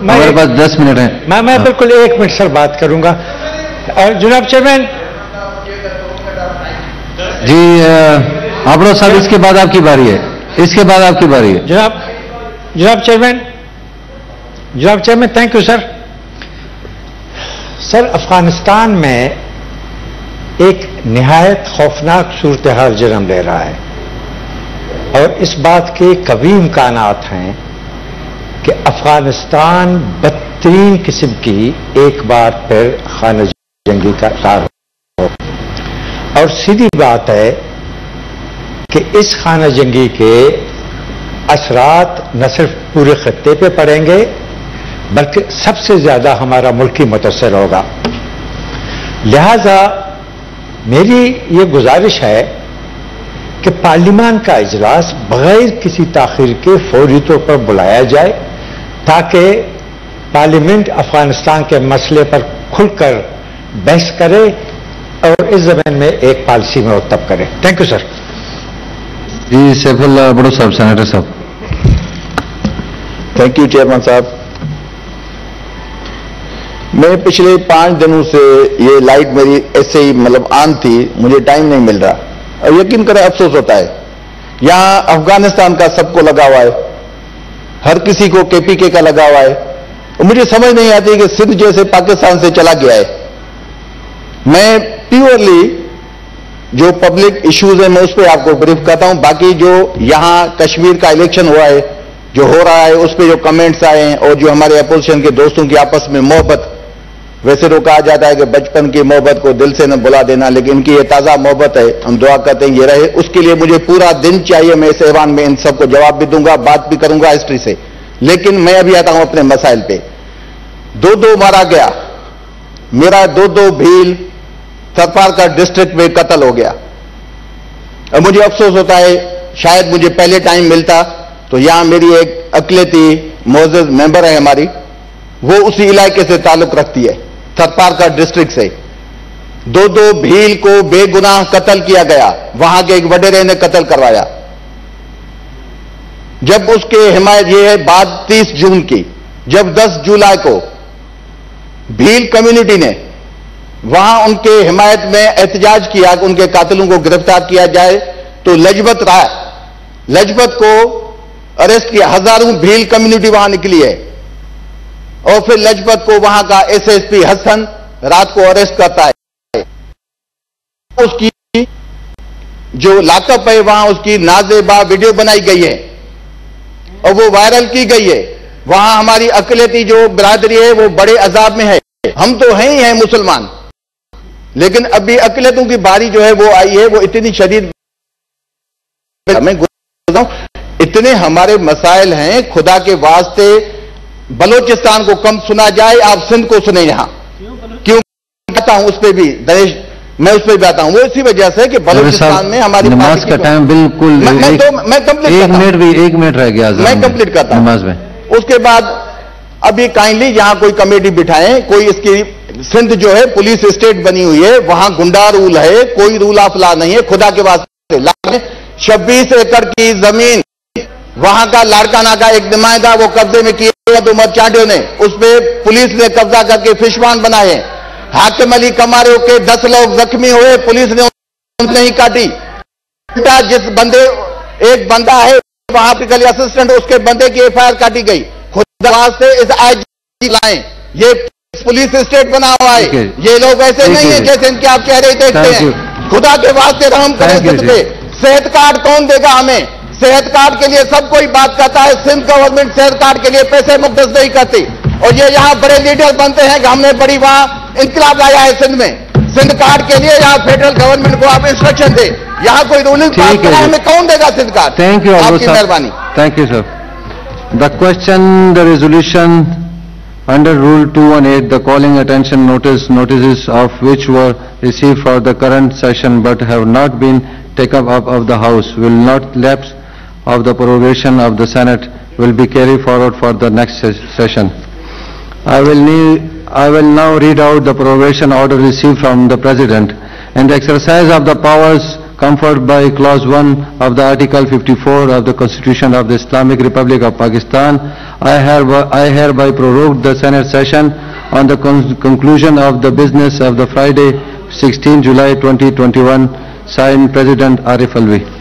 हमारे पास 10 मिनट है। मैं बिल्कुल 1 मिनट सर बात करूंगा। और जनाब चेयरमैन जी आबरो साहब इसके बाद आपकी बारी है, इसके बाद आपकी बारी है। जनाब chairman thank you sir. Sir Afghanistan में एक निहायत खौफनाक सूरत हाल जन्म ले रहा है और इस बात के कवी इम्कानात हैं कि अफगानिस्तान बदतरीन किस्म की एक बार फिर खाना जंगी का शिकार हो। और सीधी बात है कि इस खाना जंगी के असरात न सिर्फ पूरे खत्ते पे पड़ेंगे बल्कि सबसे ज्यादा हमारा मुल्क ही मुतासर होगा। लिहाजा मेरी ये गुजारिश है कि पार्लियामान का इजलास बगैर किसी ताखीर के फौरी तौर पर बुलाया जाए ताकि पार्लियामेंट अफगानिस्तान के मसले पर खुलकर बहस करे और इस जमीन में एक पॉलिसी में मुरतब करे। Thank you sir. जी सैफुल्लाह अब्रो साहब, सेनेटर साहब। थैंक यू चेयरमैन साहब। मैं पिछले 5 दिनों से ये लाइट मेरी ऐसे ही मतलब ऑन थी, मुझे टाइम नहीं मिल रहा और यकीन करें अफसोस होता है। यहाँ अफगानिस्तान का सबको लगा हुआ है, हर किसी को केपीके का लगा हुआ है और मुझे समझ नहीं आती कि सिंध जैसे पाकिस्तान से चला गया है। मैं प्योरली जो पब्लिक इश्यूज है मैं उस पर आपको ब्रीफ करता हूँ। बाकी जो यहाँ कश्मीर का इलेक्शन हुआ है, जो हो रहा है, उस पर जो कमेंट्स आए हैं और जो हमारे अपोजिशन के दोस्तों की आपस में मोहब्बत, वैसे तो कहा जाता है कि बचपन की मोहब्बत को दिल से न बुला देना, लेकिन इनकी ये ताज़ा मोहब्बत है, हम दुआ करते हैं ये रहे। उसके लिए मुझे पूरा दिन चाहिए, मैं इस ऐवान में इन सबको जवाब भी दूंगा, बात भी करूंगा हिस्ट्री से। लेकिन मैं अभी आता हूं अपने मसाइल पे। 2-2 मारा गया, मेरा 2-2 भील सरपार का डिस्ट्रिक्ट में कत्ल हो गया और मुझे अफसोस होता है, शायद मुझे पहले टाइम मिलता तो यहाँ मेरी एक अकलेती मोजज मेंबर है हमारी, वो उसी इलाके से ताल्लुक रखती है, सरपार का डिस्ट्रिक्ट से। 2-2 भील को बेगुनाह कत्ल किया गया, वहां के एक वडेरे ने कत्ल करवाया। जब उसके हिमायत ये है बात 30 जून की, जब 10 जुलाई को भील कम्युनिटी ने वहां उनके हिमायत में एहतजाज किया कि उनके कातिलों को गिरफ्तार किया जाए, तो लजपत को अरेस्ट किया। हजारों भील कम्युनिटी वहां निकली है और फिर लजपत को वहां का एसएसपी हसन रात को अरेस्ट करता है। उसकी जो लाकअप है वहां उसकी नाजेबा वीडियो बनाई गई है और वो वायरल की गई है। वहां हमारी अकलेती जो बिरादरी है वो बड़े अजाब में है। हम तो हैं ही हैं मुसलमान, लेकिन अभी अकलेतों की बारी जो है वो आई है, वो इतनी शदीद। मैं इतने हमारे मसाइल हैं, खुदा के वास्ते बलोचिस्तान को कम सुना जाए, आप सिंध को सुने। यहां क्यों आता हूं उस पर भी, दरेश मैं उस पर भी आता हूं। वो इसी वजह से कि बलोचिस्तान में हमारी नमाज का टाइम बिल्कुल मैं कंप्लीट रह गया, मैं कंप्लीट करता हूं नमाज में। उसके बाद अभी काइंडली यहां कोई कमेटी बिठाएं, कोई इसकी सिंध जो है पुलिस स्टेट बनी हुई है, वहां गुंडा रूल है, कोई रूल ऑफ लॉ नहीं है। खुदा के वास्ते 26 एकड़ की जमीन वहां का लाड़काना का एक नुमाइंदा वो कब्जे में किए उमर चांडियो ने, उसमें पुलिस ने कब्जा करके फिशमान बनाए। हाकिम अली कमारो के 10 लोग जख्मी हुए, पुलिस ने नहीं काटी। जिस बंदे एक बंदा है वहां पर असिस्टेंट, उसके बंदे की एफआईआर काटी गई। खुदा से इस आईजी लाएं, ये पुलिस स्टेट बना हुआ है, ये लोग ऐसे नहीं है जैसे इनके आप चेहरे देखते हैं। खुदा के वास्ते रहम करें। सेहत कार्ड कौन देगा हमें? सेहत कार्ड के लिए सब कोई बात करता है, सिंध गवर्नमेंट सेहत कार्ड के लिए पैसे मुख्तस नहीं करती और ये यहाँ बड़े लीडर बनते हैं कि हमने बड़ी वहां इंकलाब लाया है सिंध में। सिंध कार्ड के लिए यहाँ फेडरल गवर्नमेंट को आप इंस्ट्रक्शन दें, यहाँ कोई रूलिंग पास करा, हमें कौन देगा सिंध कार्ड? थैंक यू, आपकी मेहरबानी। Thank you sir. The question the resolution under rule 218 the calling attention notices of which were received for the current session but have not been taken up of the house will not lapse of the prorogation of the senate will be carried forward for the next session. I will now read out the prorogation order received from the president. In the exercise of the powers comfort by Clause 1 of the Article 54 of the Constitution of the Islamic Republic of Pakistan, I hereby prorogue the Senate session on the conclusion of the business of the Friday 16 July 2021. Signed, President Arif Alvi.